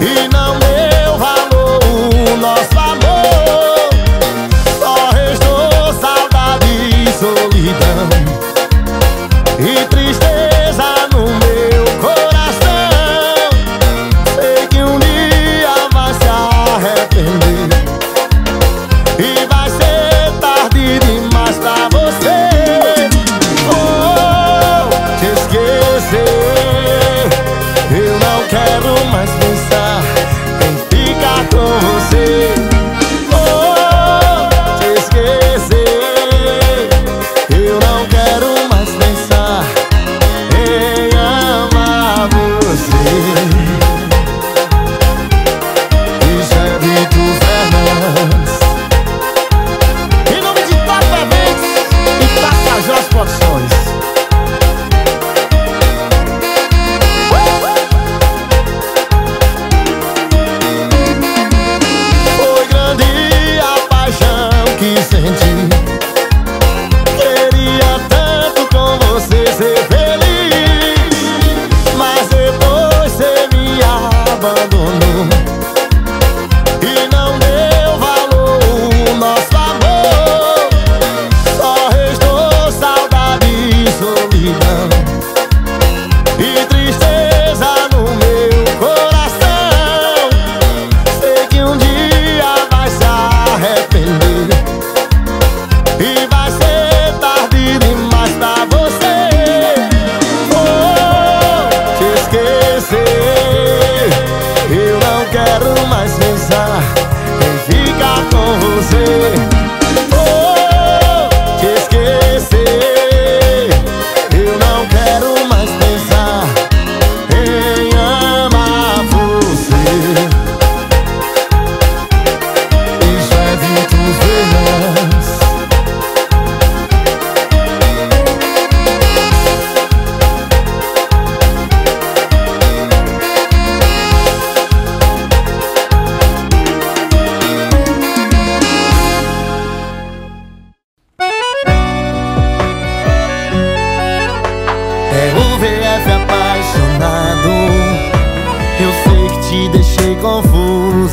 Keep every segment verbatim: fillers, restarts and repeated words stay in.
e não deu valor o nosso amor. Só restou saudade e solidão e tristeza no meu coração. Sei que um dia vai se arrepender e vai ser tarde demais pra você.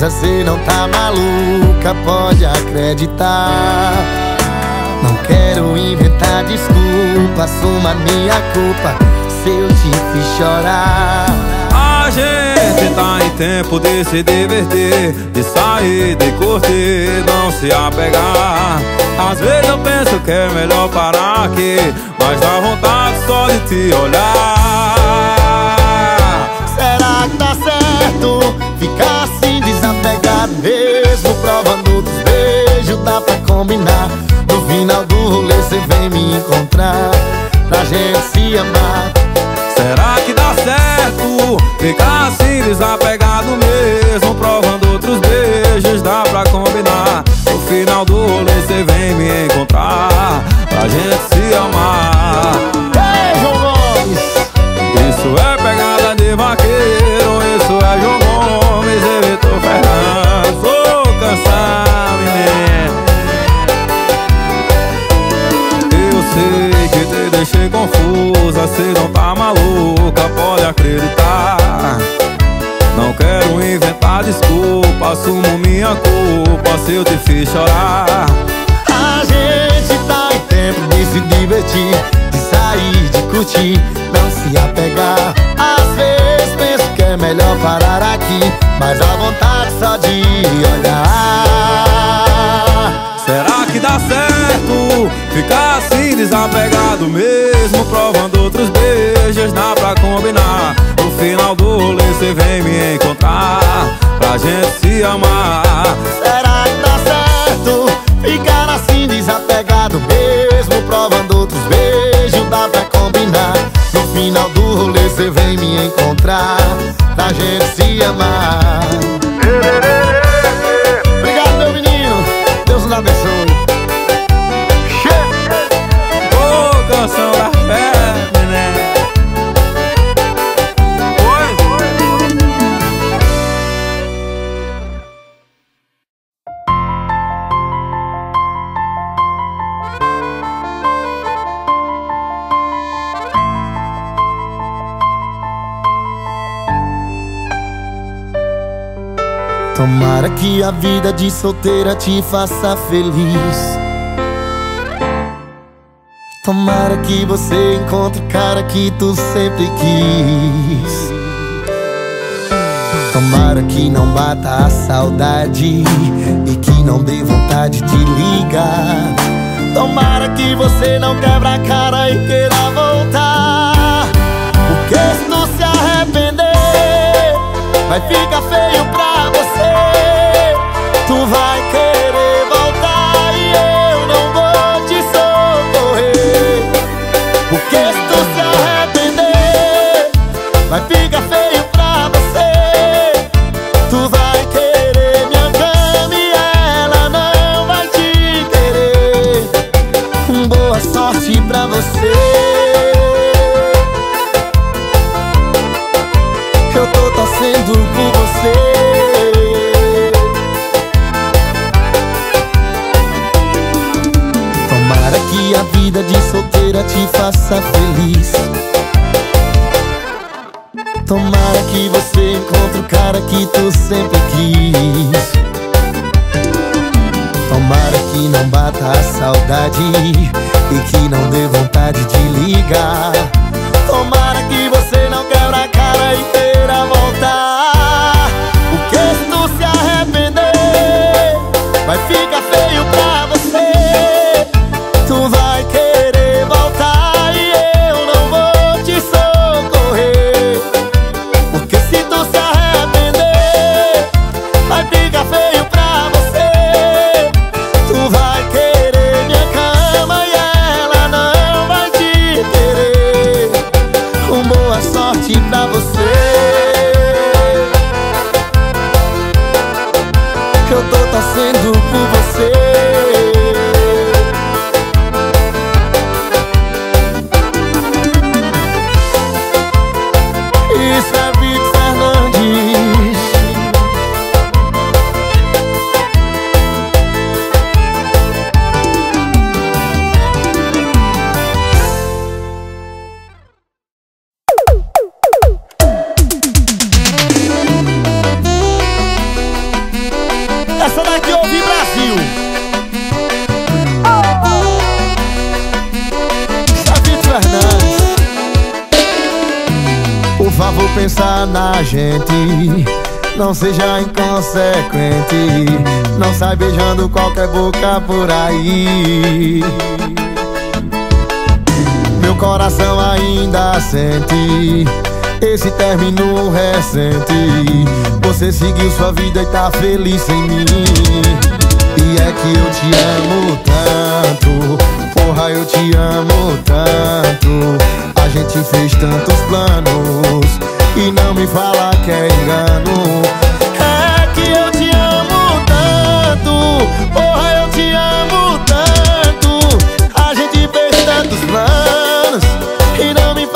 Você não tá maluca, pode acreditar. Não quero inventar desculpa, assuma minha culpa se eu te fiz chorar. A gente tá em tempo de se divertir, de sair, de curtir, não se apegar. Às vezes eu penso que é melhor parar aqui, mas dá vontade só de te olhar. Será que tá certo ficar assim? Mesmo provando dos beijos, dá pra combinar. No final do rolê cê vem me encontrar pra gente se amar. Será que dá certo ficar assim desapegado mesmo? Provando outros beijos, dá pra combinar. No final do rolê cê vem me encontrar pra gente se amar. Ei, João Gomes! Isso é pegada de vaqueiro, isso é João Gomes e Vitor Fernandes. Vou cansar, menina. Eu sei que te deixei confusa, se não tá maluca, pode acreditar. Não quero inventar desculpa, assumo minha culpa se eu te fiz chorar. A gente tá em tempo de se divertir, de sair, de curtir, não se apegar. Às vezes penso que é melhor parar aqui, mas a vontade só de olhar. Será que dá certo ficar assim desapegado mesmo? Provando outros beijos, dá pra combinar. No final do rolê cê vem me encontrar pra gente se amar. Será que dá certo ficar assim desapegado mesmo? Provando outros beijos, dá pra combinar. No final do rolê cê vem me encontrar pra gente se amar. Obrigado, meu menino, Deus nos abençoe. Ô, oh, canção da fé, né? Tomara que a vida de solteira te faça feliz. Tomara que você encontre o cara que tu sempre quis. Tomara que não bata a saudade e que não dê vontade de ligar. Tomara que você não quebra a cara e queira voltar. Porque se não se arrepender, vai ficar feio pra você. Tu vai querer voltar e eu não vou te socorrer. Porque se tu se arrepender, vai ficar feio pra você. Tu vai querer minha cama e ela não vai te querer. Boa sorte pra você. Eu tô torcendo por você. Tomara que a vida de solteira te faça feliz. Tomara que você encontre o cara que tu sempre quis. Tomara que não bata a saudade e que não dê vontade de ligar. Tomara que você não quebra a cara e queira voltar. Porque se tu se arrepender, vai ficar feio pra você. Tu vai querer voltar e eu não vou te socorrer. Porque se tu se arrepender, vai ficar feio pra você. Tu vai querer minha cama e ela não vai te querer. Boa sorte pra você. Eu tô torcendo por você. Isso é Vitor Fernandes. Vou pensar na gente, não seja inconsequente, não sai beijando qualquer boca por aí. Meu coração ainda sente esse término recente. Você seguiu sua vida e tá feliz sem mim. E é que eu te amo tanto, porra, eu te amo tanto. A gente fez tantos planos e não me fala que é engano. É que eu te amo tanto, porra, eu te amo tanto.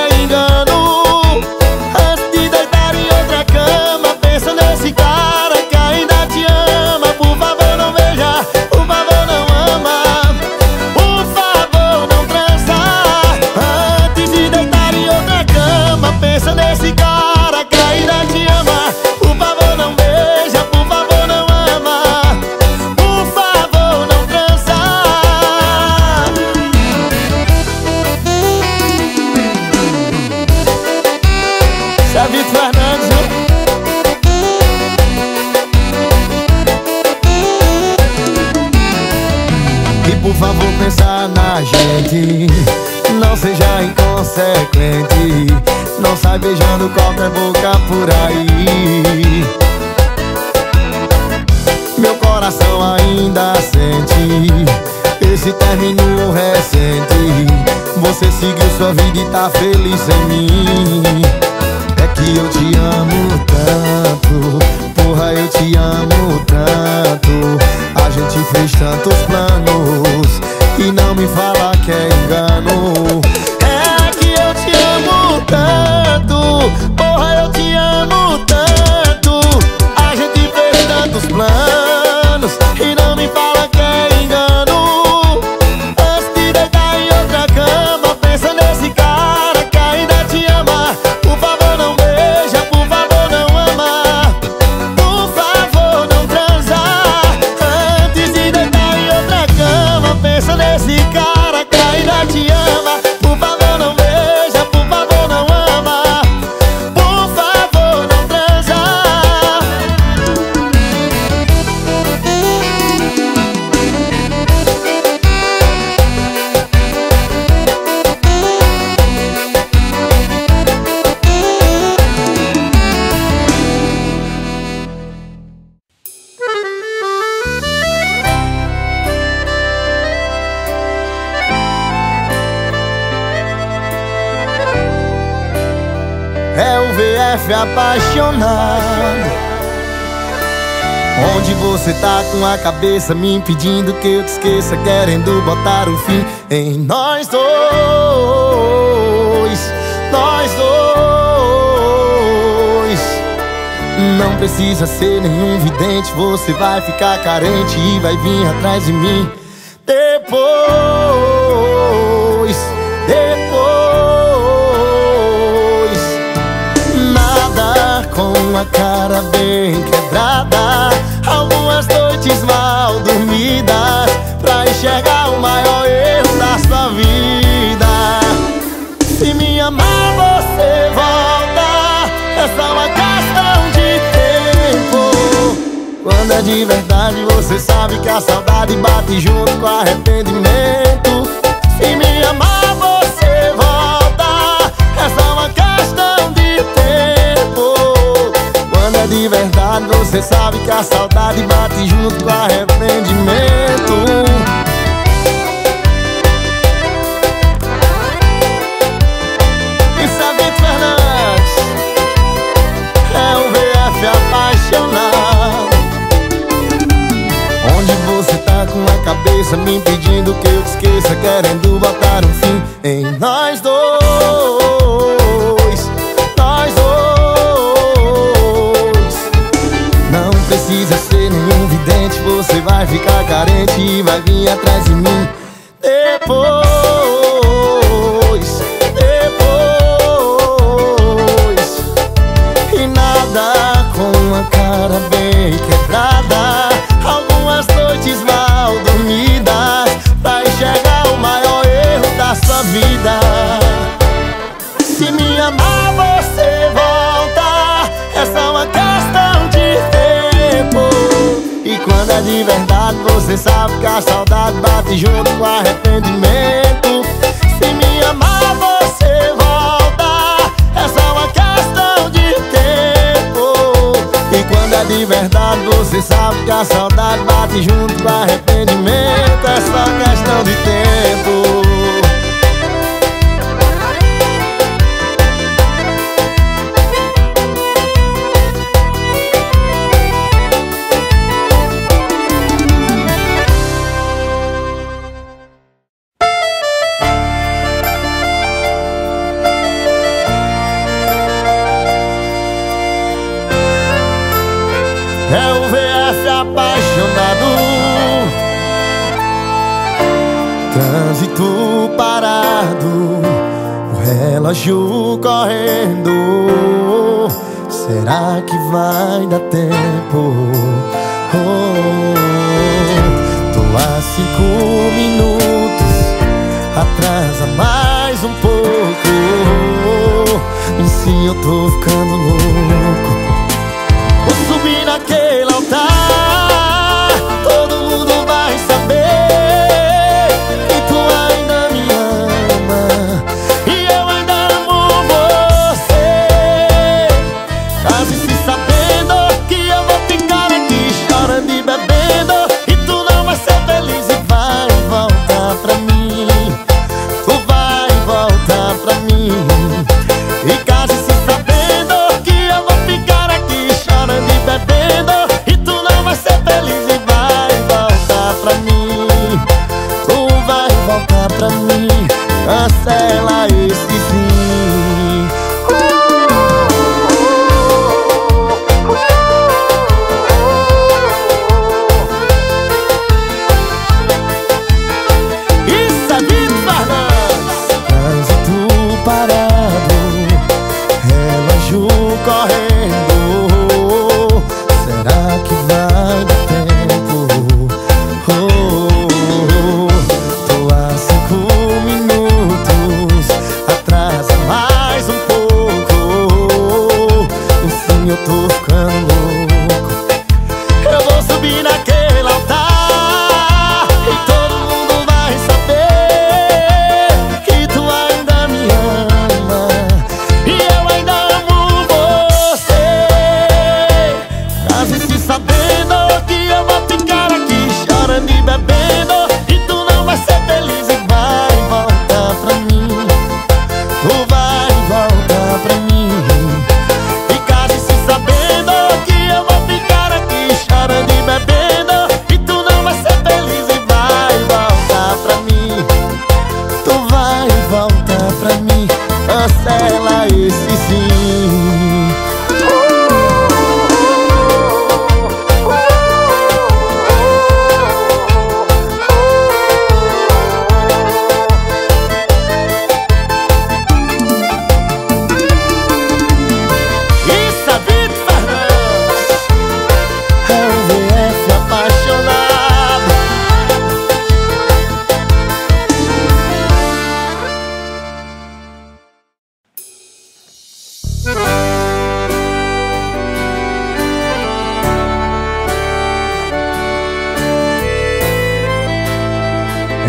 A gente fez tantos planos e não me fala que é engano. Antes de deitar em outra cama, pensa nesse cara que ainda te ama. Por favor, não veja, por favor, não ama. Pensa nesse cara que ainda te ama. Por favor, não beija, por favor, não ama. Por favor, não transa. Isso é Vitor Fernandes, né? E por favor, pensa na gente, não seja inconsequente, não sai beijando qualquer boca por aí. Meu coração ainda sente esse término recente. Você seguiu sua vida e tá feliz sem mim. É que eu te amo tanto, porra, eu te amo tanto. A gente fez tantos planos e não me fala que é engano. É que eu te amo tanto, porra, eu te amo tanto. A gente fez tantos planos e não me fala que é engano. Antes de deitar em outra cama, pensa nesse cara que ainda te ama. chefe apaixonado. Onde você tá com a cabeça me impedindo que eu te esqueça, querendo botar um fim em nós dois, nós dois. Não precisa ser nenhum vidente, você vai ficar carente e vai vir atrás de mim depois, depois. Nada com a cara bem quebrada, algumas noites mal dormidas, pra enxergar o maior erro da sua vida. Se me amar você volta, é só uma questão de tempo. Quando é de verdade você sabe que a saudade bate junto com arrependimento. Se me amar você volta, é só uma questão de tempo. Quando é de verdade você sabe que a saudade bate junto com arrependimento. Isso é Vitor Fernandes, é um V F apaixonado. Onde você tá com a cabeça me impedindo que eu te esqueça, querendo botar um fim em nós dois, nós dois. Precisa ser nenhum vidente, você vai ficar carente e vai vir atrás de mim depois, depois. E nada com a cara bem quebrada, algumas noites mal dormidas, pra enxergar o maior erro da sua vida. Se me amar você volta, é só uma questão de tempo. E quando é de verdade você sabe que a saudade bate junto com arrependimento. Se me amar você volta, é só uma questão de tempo. E quando é de verdade você sabe que a saudade bate junto com arrependimento. É só questão de tempo. É o V F apaixonado. Trânsito parado, o relógio correndo. Será que vai dar tempo? Oh, tô há cinco minutos, atrasa mais um pouco. E se eu tô ficando louco? Subir naquele altar, todo mundo vai saber que tu ainda me ama e eu ainda amo você. Case-se sabendo que eu vou ficar aqui chorando e bebendo, e tu não vai ser feliz e vai voltar pra mim. Tu vai voltar pra mim. E case-se sabendo que eu vou ficar aqui chorando e bebendo, e tu não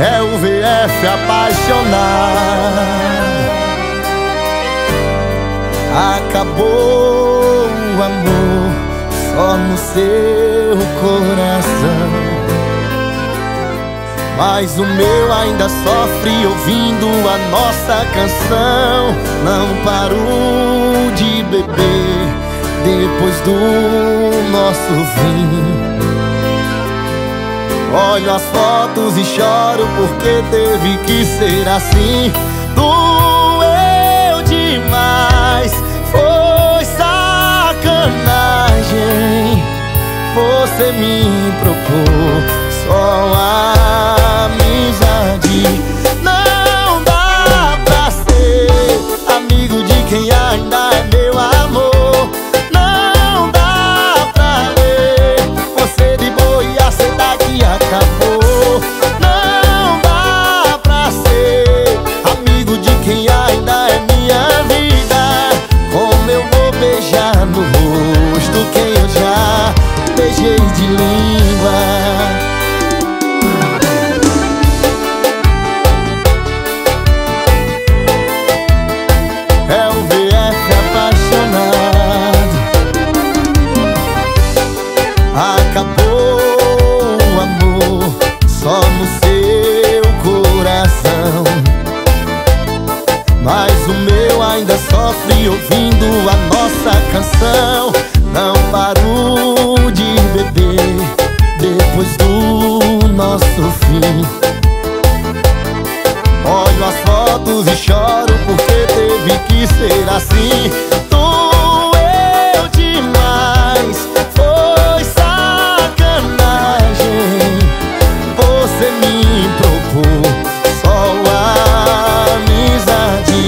é o V F apaixonado. Acabou o amor só no seu coração, mas o meu ainda sofre ouvindo a nossa canção. Não parou de beber depois do nosso fim. Olho as fotos e choro porque teve que ser assim. Doeu demais, foi sacanagem. Você me propôs só a amizade. Não dá pra ser amigo de quem ainda é meu amor. Não dá pra ver você de boa e a cidade acabou. Não dá pra ser amigo de quem ainda é minha vida. Como eu vou beijar no rosto quem eu já beijei de língua? Sofre ouvindo a nossa canção. Não parou de beber depois do nosso fim. Olho as fotos e choro porque teve que ser assim. Doeu demais, foi sacanagem. Você me propôs só a amizade.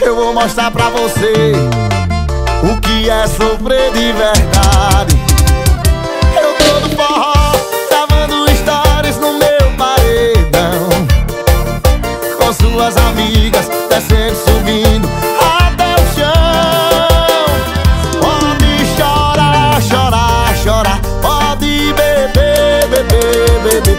Eu vou mostrar pra você o que é sofrer de verdade. Eu tô no forró, gravando stories no meu paredão, com suas amigas, descendo, subindo até o chão. Pode chorar, chorar, chorar, pode beber, beber, beber.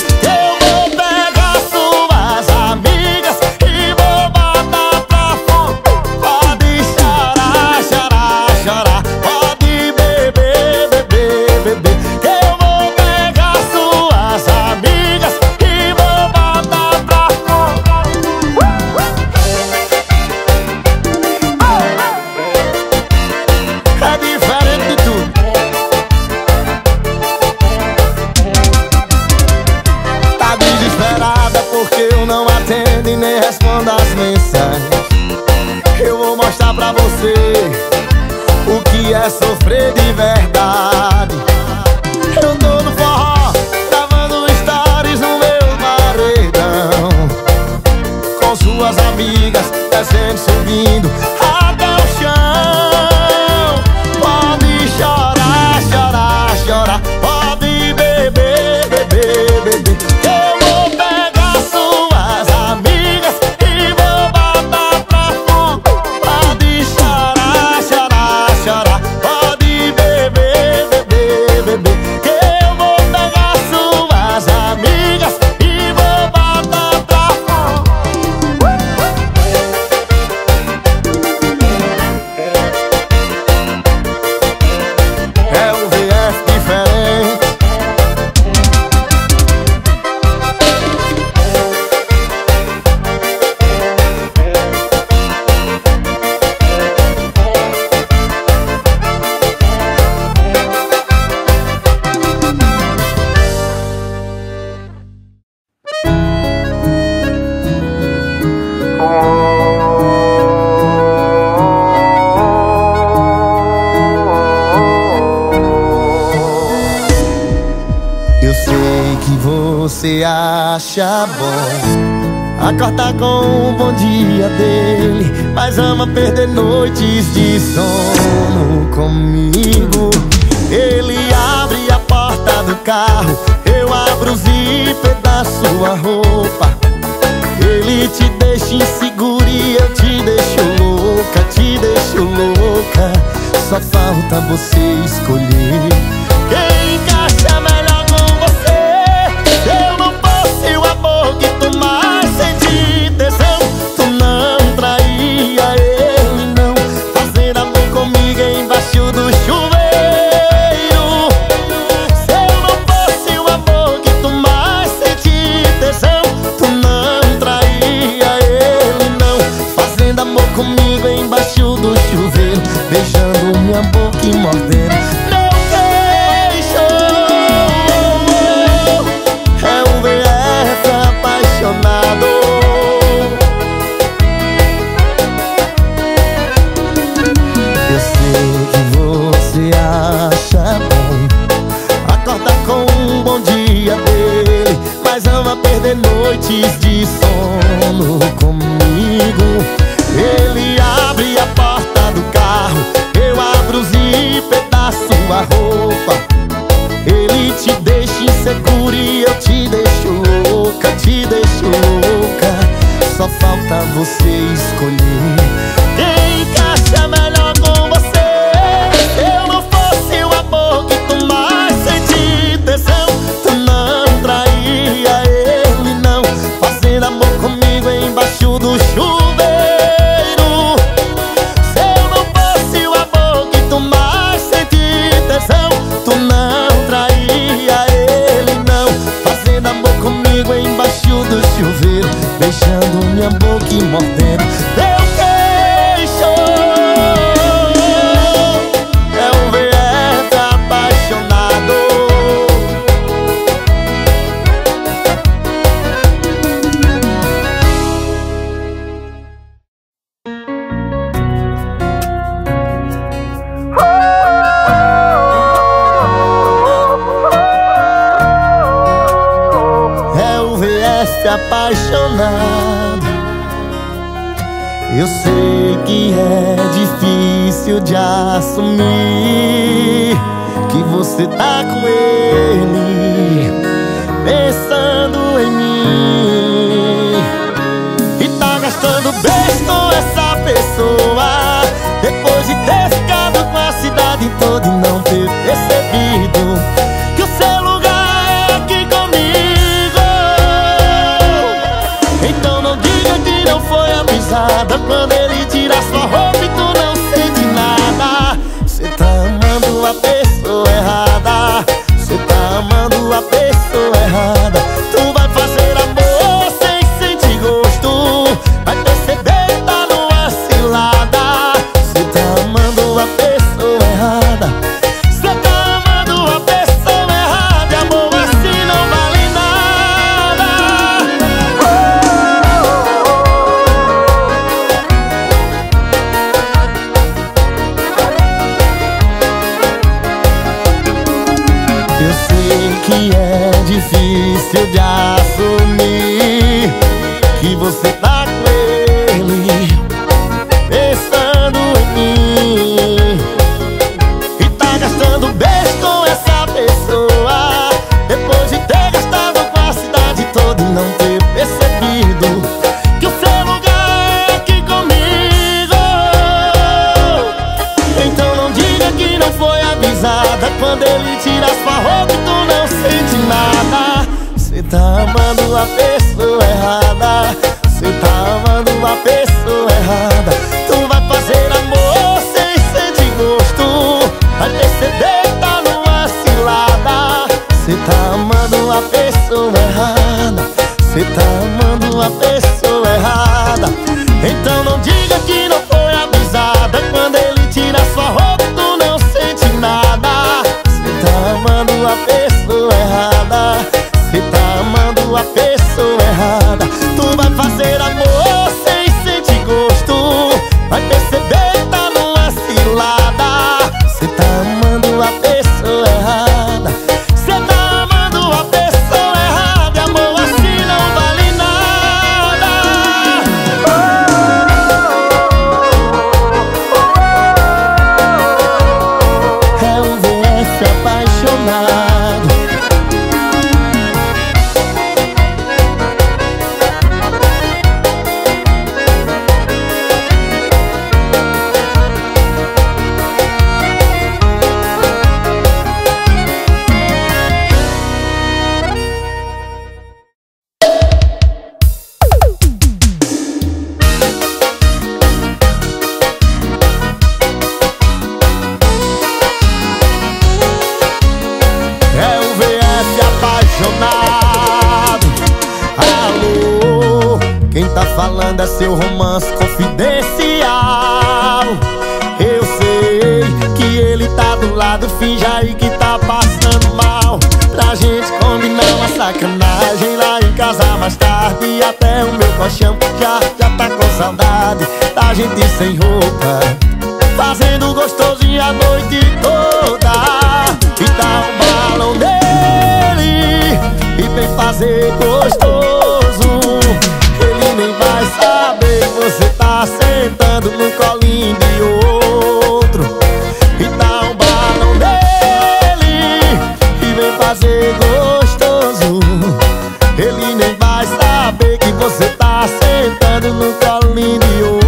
Suas amigas descendo, subindo até o chão. você acha bom acordar com o bom dia dele, mas ama perder noites de sono comigo. Ele abre a porta do carro, eu abro o zíper da sua roupa. Ele te deixa insegura e eu te deixo louca, te deixo louca. Só falta você escolher quem encaixa melhor com você. Eu não fosse o amor que tu mais sente tesão, tu não traía ele não, fazendo amor comigo embaixo do chuveiro. Se eu não fosse o amor que tu mais sente tesão, tu não traía ele não, fazendo amor comigo embaixo do chuveiro, beijando minha boca e mordendo. Perder noites de sono comigo. Ele abre a porta do carro, eu abro o zíper da sua roupa. Ele te deixa insegura e eu te deixo louca, te deixo louca. Só falta você escolher quem encaixa melhor com você. Se eu não fosse o amor que tu mais sente tesão, tu não traía ele embaixo do chuveiro. Se eu não fosse o amor que tu mais sente tesão, tu não traía ele não, fazendo amor comigo embaixo do chuveiro, beijando minha boca e mordendo meu queixo. É um V F apaixonado. Apaixonado. Eu sei que é difícil de assumir que você tá com ele, pensando em mim, e tá gastando bens com essa pessoa, depois de ter ficado com a cidade toda e não ter percebido que o seu lugar é aqui comigo. Quando ele tira sua roupa e tu não sente nada, cê tá amando a pessoa errada, cê tá amando a pessoa errada. Tu vai fazer amor sem sentir gosto, vai perceber que tá numa cilada. Cê tá amando a pessoa errada, cê tá amando a pessoa errada. E amor assim não vale nada. Que é difícil de assumir que você tá com ele, pensando em mim, e tá gastando beijo com essa pessoa, depois de ter gastado com a cidade toda e não ter percebido que o seu lugar é aqui comigo. Então não diga que não foi avisada quando ele tira sua roupa e tu não sente nada. Cê tá amando a pessoa errada, cê tá amando a pessoa errada. Tu vai fazer amor sem sentir gosto, vai perceber que tá numa cilada. Cê tá amando a pessoa errada, cê tá amando a pessoa errada. Então não diga que não foi avisada quando ele tira sua roupa e tu não sente nada. Cê tá amando a pessoa errada, cê tá amando a pessoa errada. Tu vai fazer amor sem sentir gosto, vai perceber que tá numa cilada. Cê tá amando a pessoa errada, cê tá amando a pessoa errada, amor. Quem tá falando é seu romance confidencial. Eu sei que ele tá do lado, finge aí que tá passando mal, pra gente combinar uma sacanagem lá em casa mais tarde. E até o meu colchão já, já tá com saudade da gente sem roupa, fazendo gostosinho a noite toda. E dá um balão nele e vem fazer gostoso. Ele nem vai saber, você tá sentando no colinho de outro. E dá um balão nele e vem fazer gostoso. Ele nem vai saber que você tá sentando no colinho de outro.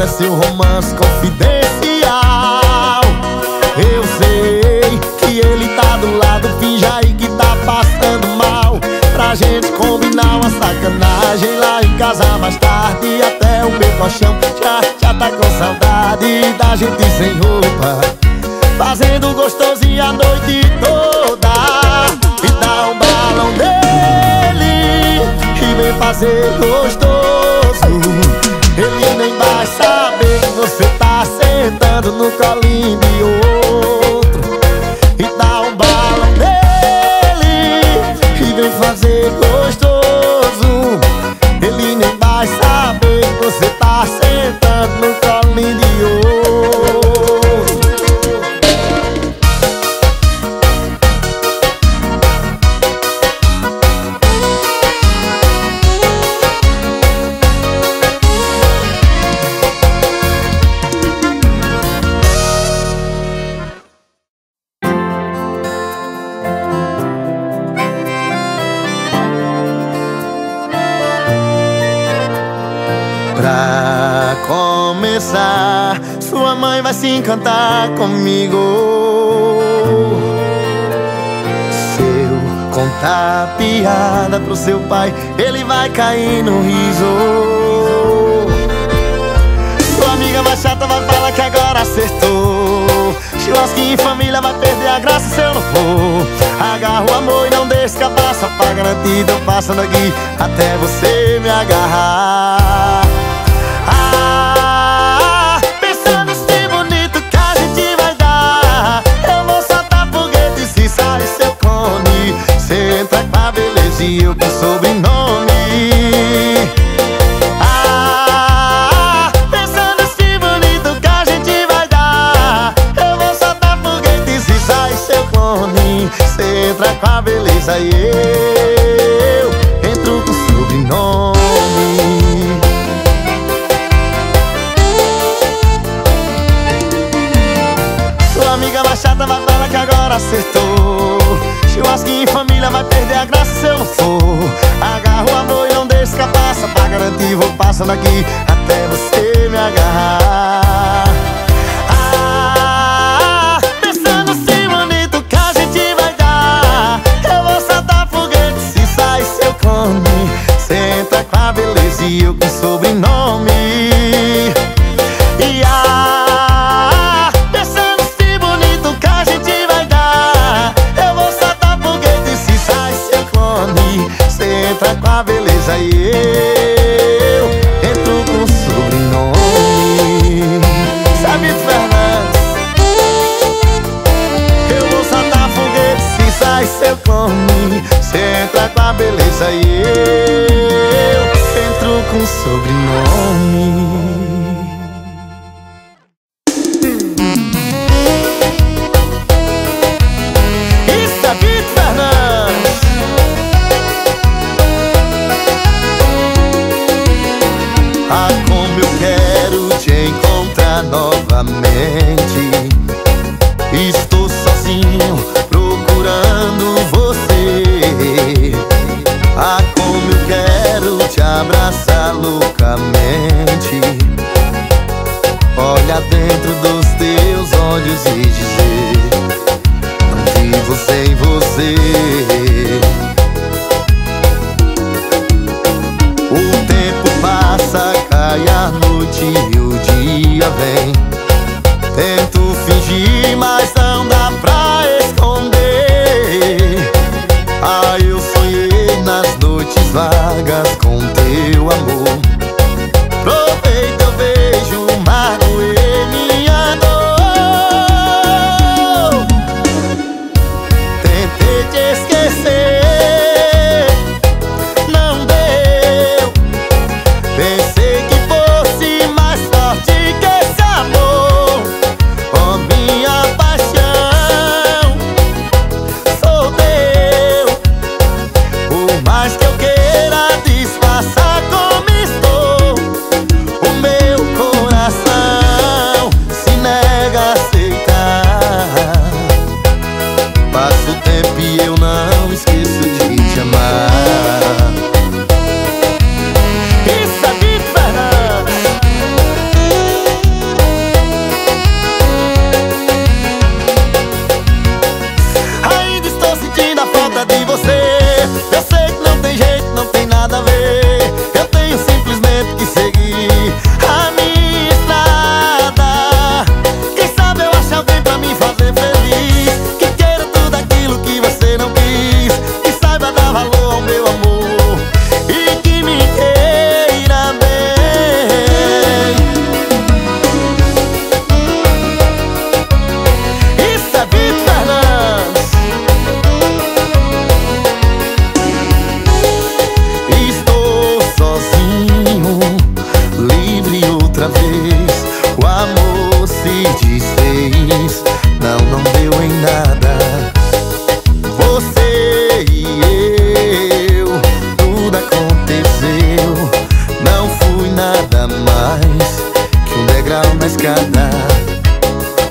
É seu romance confidencial. Eu sei que ele tá do lado, finge aí que tá passando mal, pra gente combinar uma sacanagem lá em casa mais tarde. E até o meu colchão já, já tá com saudade da gente sem roupa, fazendo gostosinho a noite toda. E dá um balão dele e vem fazer gostoso. Ele nem vai saber que você tá sentando no colinho de outro. E dá um balão nele e vem fazer gostoso. Ele nem vai saber que você tá sentando no colinho de outro. Sua mãe vai se encantar comigo se eu contar piada pro seu pai, ele vai cair no riso. Sua amiga mais chata vai falar que agora acertou. Churrasquinho em família vai perder a graça se eu não for. Agarra o amor e não deixa escapar, só pra garantir, tô passando aqui até você me agarrar. Senta com a beleza e eu com sobrenome. Ah, pensando se bonito que a gente vai dar. Eu vou soltar foguetes e sai seu clone. Cê entra com a beleza e eu entro com sobrenome. Sua amiga mais chata vai falar que agora acertou. Churrasquinho em família vai perder a graça se eu não for. Agarro o amor e não deixa escapar, só pra garantir, vou passando aqui até você me agarrar. Ah, pensando se bonito que a gente vai dar. Eu vou soltar foguete se sai seu clone. Senta com a beleza e eu com sobrenome. E ah, entra com a beleza e eu entro com o sobrenome. Vitor Fernandes, eu vou soltar foguete se sai seu clone. Cê entra com a beleza e eu entro com o sobrenome. Novamente estou sozinho procurando você. Ah, como eu quero te abraçar loucamente, olhar dentro dos teus olhos e dizer não vivo sem você. bem. Tento fingir, mas não dá pra esconder. Ah, eu sonhei nas noites vagas com teu amor. Provei teu beijo, magoei minha dor. Tentei te esquecer,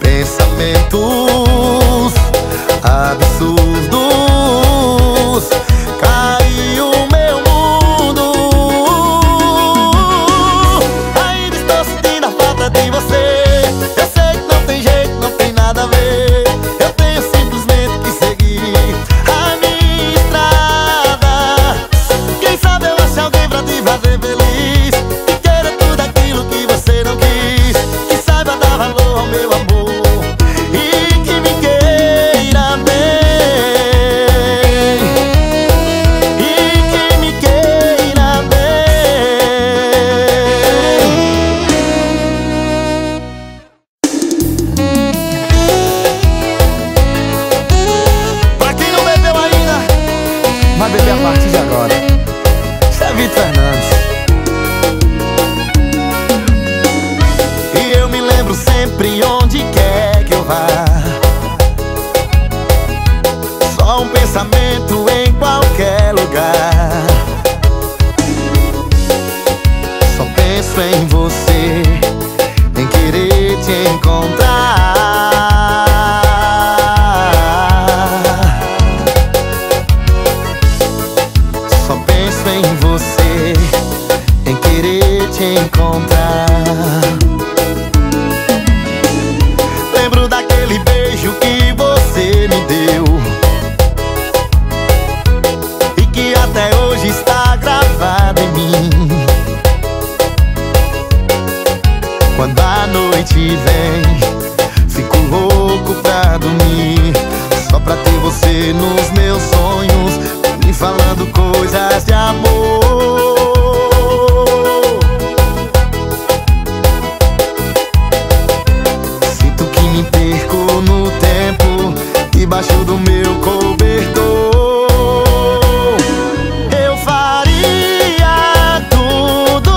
pensamentos absurdos, caiu o meu mundo. Ainda estou sentindo a falta de você. Eu sei que não tem jeito, não tem nada a ver. Eu tenho simplesmente que seguir a minha estrada. Quem sabe eu acho alguém pra te fazer feliz, que queira tudo aquilo que você não quis, que saiba dar valor ao meu amor. Vitor Fernandes. E eu me lembro sempre, onde quer que eu vá, só um pensamento em qualquer lugar. Só penso em você, em querer te encontrar. Só penso em você, em querer te encontrar. Lembro daquele beijo que você me deu e que até hoje está gravado em mim. Quando a noite vem, fico louco pra dormir, só pra ter você nos meus sonhos, me falando coisas de amor. Debaixo do meu cobertor, eu faria tudo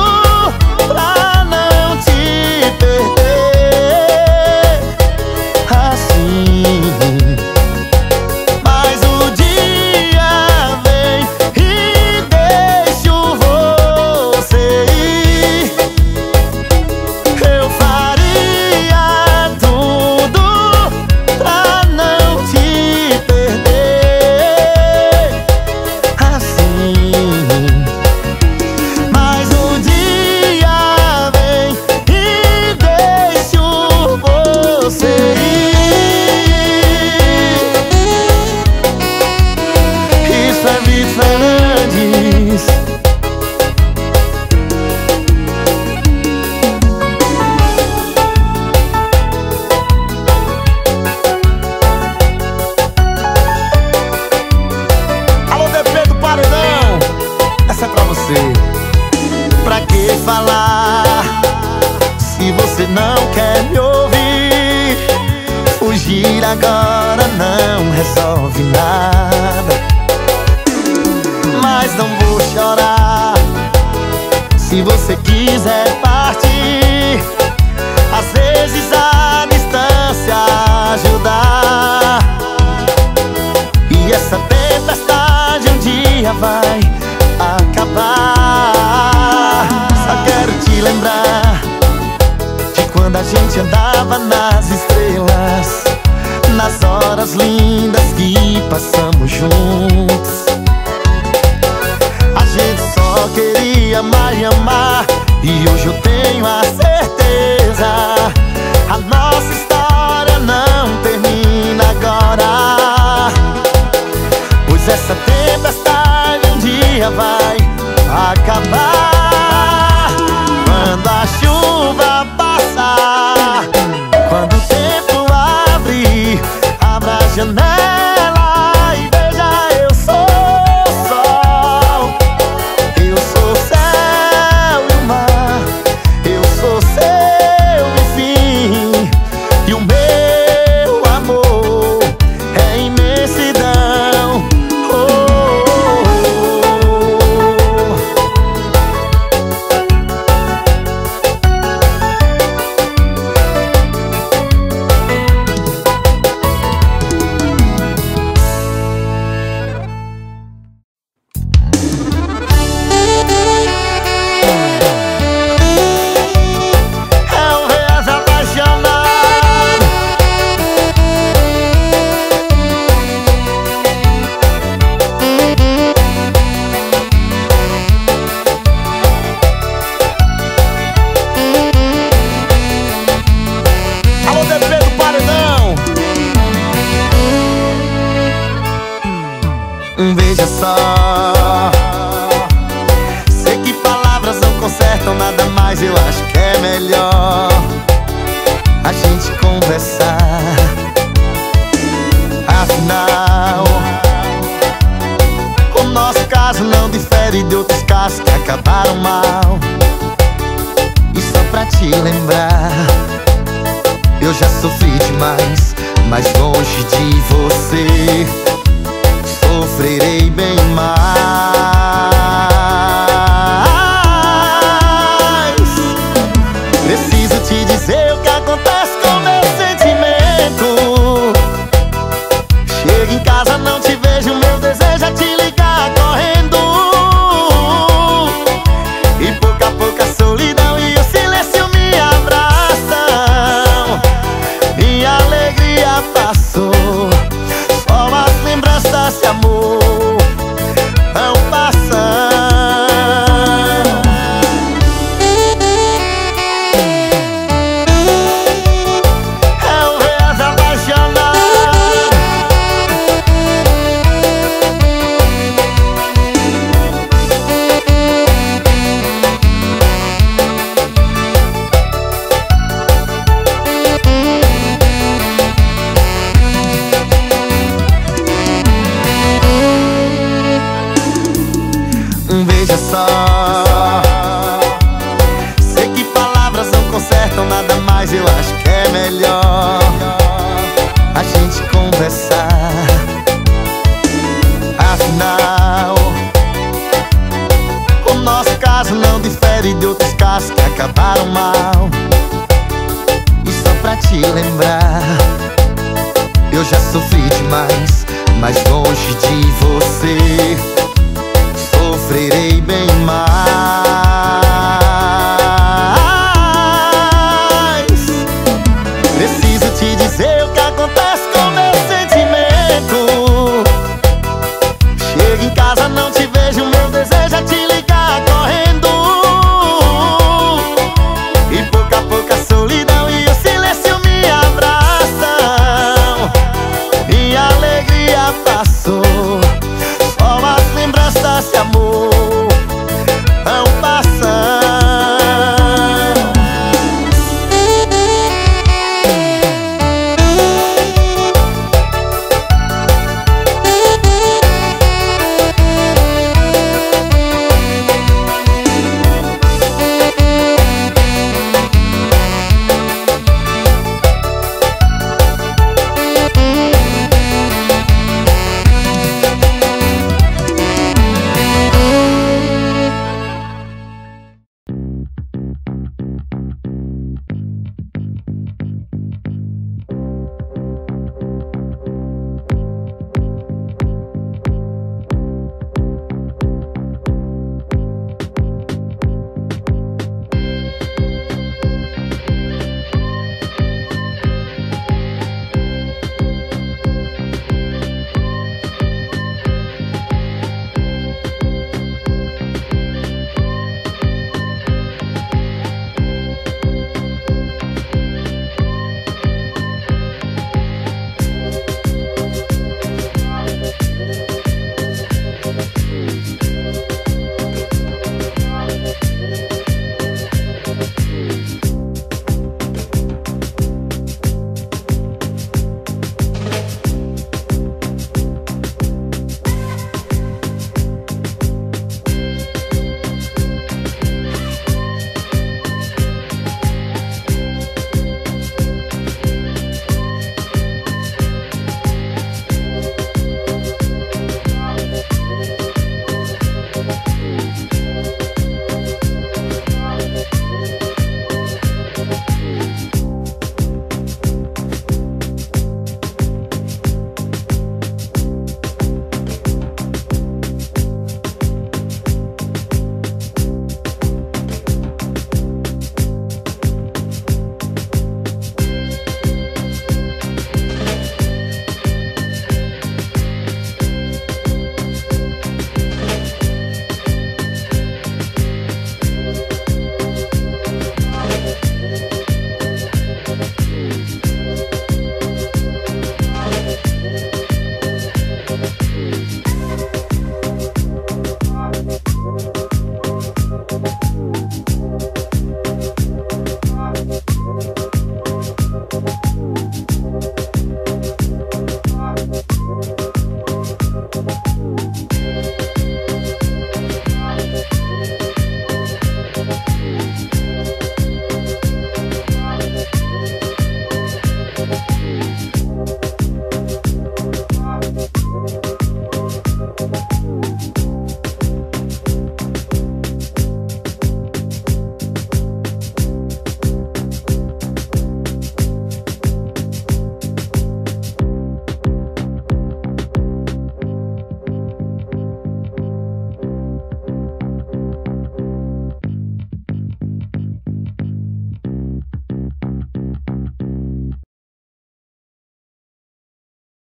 pra não te perder assim. Mas o dia vem e falar. Se você não quer me ouvir, fugir agora não resolve nada. Mas não vou chorar. Se você quiser partir, às vezes a distância ajuda. E essa tempestade um dia vai acabar. Só quero te lembrar de quando a gente andava nas estrelas, nas horas lindas que passamos juntos. A gente só queria mais amar, e hoje eu tenho a certeza, a nossa história não termina agora. Pois essa tempestade um dia vai acabar. Quando a chuva passar, quando o tempo abrir, abra a janela e veja, eu sou sol, eu sou céu e o mar, eu sou seu enfim, e o meu amor é imensidão. Sei que palavras não consertam nada mais, eu acho que é melhor a gente conversar. Afinal, o nosso caso não difere de outros casos que acabaram mal. E só pra te lembrar, eu já sofri demais, mas longe de você sofrerei bem mais. Preciso te dizer o que acontece com meu sentimento. Chego em casa, não te vejo, meu desejo é te ligar correndo. E pouco a pouco a solidão e o silêncio me abraçam. Minha alegria passou, só as lembranças se amam. Sei que palavras não consertam nada mais, eu acho que é melhor a gente conversar. Afinal, o nosso caso não difere de outros casos que acabaram mal. E só pra te lembrar, eu já sofri demais, mas longe de você sofrerei.